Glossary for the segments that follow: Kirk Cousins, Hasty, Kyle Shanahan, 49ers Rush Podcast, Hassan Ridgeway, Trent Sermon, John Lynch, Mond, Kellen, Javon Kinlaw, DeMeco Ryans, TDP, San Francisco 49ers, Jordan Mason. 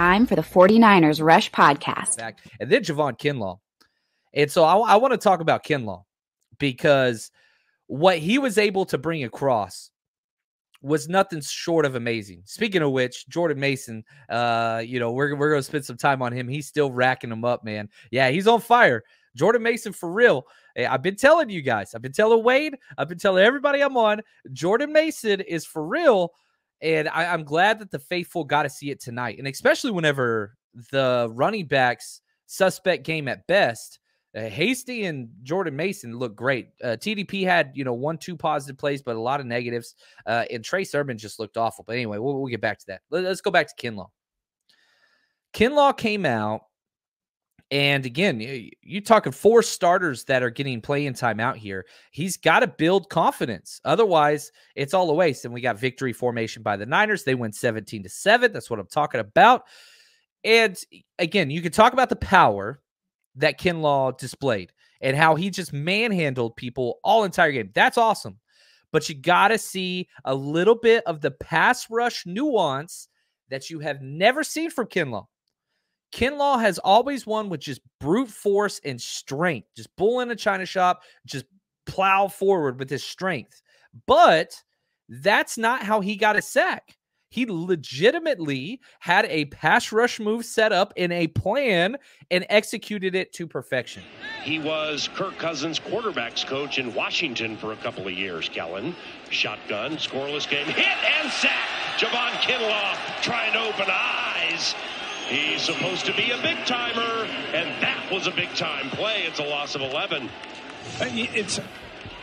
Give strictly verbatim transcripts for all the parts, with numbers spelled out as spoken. time for the forty-niners Rush Podcast. And then Javon Kinlaw. And so I, I want to talk about Kinlaw, because what he was able to bring across was nothing short of amazing. Speaking of which, Jordan Mason, uh, you know, we're, we're going to spend some time on him. He's still racking him up, man. Yeah, he's on fire. Jordan Mason, for real. I've been telling you guys. I've been telling Wade. I've been telling everybody I'm on. Jordan Mason is for real. And I, I'm glad that the faithful got to see it tonight. And especially whenever the running backs suspect game at best, uh, Hasty and Jordan Mason looked great. Uh, T D P had, you know, one, two positive plays, but a lot of negatives. Uh, and Trent Sermon just looked awful. But anyway, we'll, we'll get back to that. Let, let's go back to Kinlaw. Kinlaw came out. And again, you're talking four starters that are getting play-in time out here. He's got to build confidence. Otherwise, it's all a waste. And we got victory formation by the Niners. They win seventeen to seven. That's what I'm talking about. And again, you can talk about the power that Kinlaw displayed and how he just manhandled people all entire game. That's awesome. But you got to see a little bit of the pass rush nuance that you have never seen from Kinlaw. Kinlaw has always won with just brute force and strength. Just bull in a china shop, just plow forward with his strength. But that's not how he got a sack. He legitimately had a pass rush move set up in a plan and executed it to perfection. He was Kirk Cousins' quarterback's coach in Washington for a couple of years, Kellen. Shotgun, scoreless game, hit and sack. Javon Kinlaw trying to open eyes. He's supposed to be a big-timer, and that was a big-time play. It's a loss of eleven. It's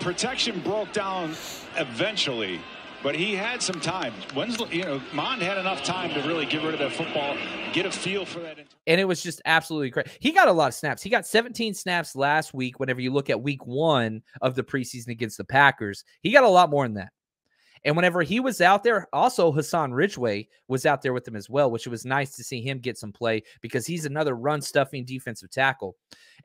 protection broke down eventually, but he had some time. When's, you know, Mond had enough time to really get rid of that football, get a feel for that. And it was just absolutely crazy. He got a lot of snaps. He got seventeen snaps last week whenever you look at week one of the preseason against the Packers. He got a lot more than that. And whenever he was out there, also Hassan Ridgeway was out there with him as well, which it was nice to see him get some play because he's another run-stuffing defensive tackle.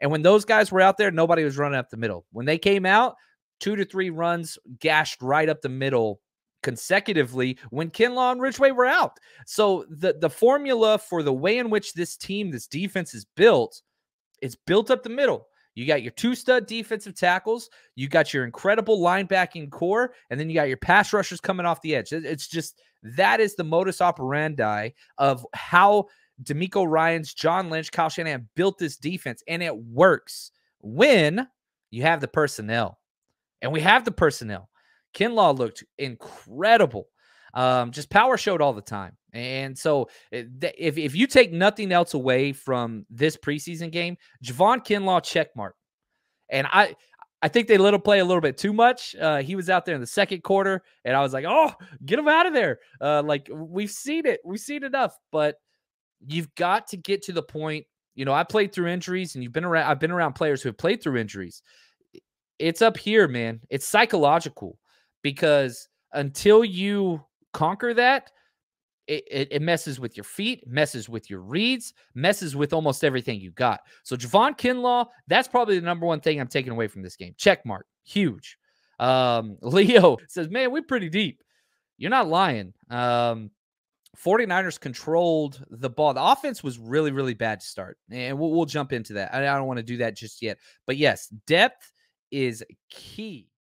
And when those guys were out there, nobody was running up the middle. When they came out, two to three runs gashed right up the middle consecutively when Kinlaw and Ridgeway were out. So the, the formula for the way in which this team, this defense is built, it's built up the middle. You got your two-stud defensive tackles. You got your incredible linebacking core, and then you got your pass rushers coming off the edge. It's just that is the modus operandi of how DeMeco Ryans, John Lynch, Kyle Shanahan built this defense, and it works when you have the personnel. And we have the personnel. Kinlaw looked incredible. Um, just power showed all the time. And so if, if you take nothing else away from this preseason game, Javon Kinlaw checkmark. And I, I think they let him play a little bit too much. Uh, he was out there in the second quarter, and I was like, oh, get him out of there. Uh, like, we've seen it. We've seen enough. But you've got to get to the point. You know, I played through injuries, and you've been around. I've been around players who have played through injuries. It's up here, man. It's psychological, because until you conquer that, It, it, it messes with your feet, messes with your reads, messes with almost everything you got. So Javon Kinlaw, that's probably the number one thing I'm taking away from this game. Check mark. Huge. Um, Leo says, man, we're pretty deep. You're not lying. Um, forty-niners controlled the ball. The offense was really, really bad to start. And we'll, we'll jump into that. I, I don't want to do that just yet. But yes, depth is key.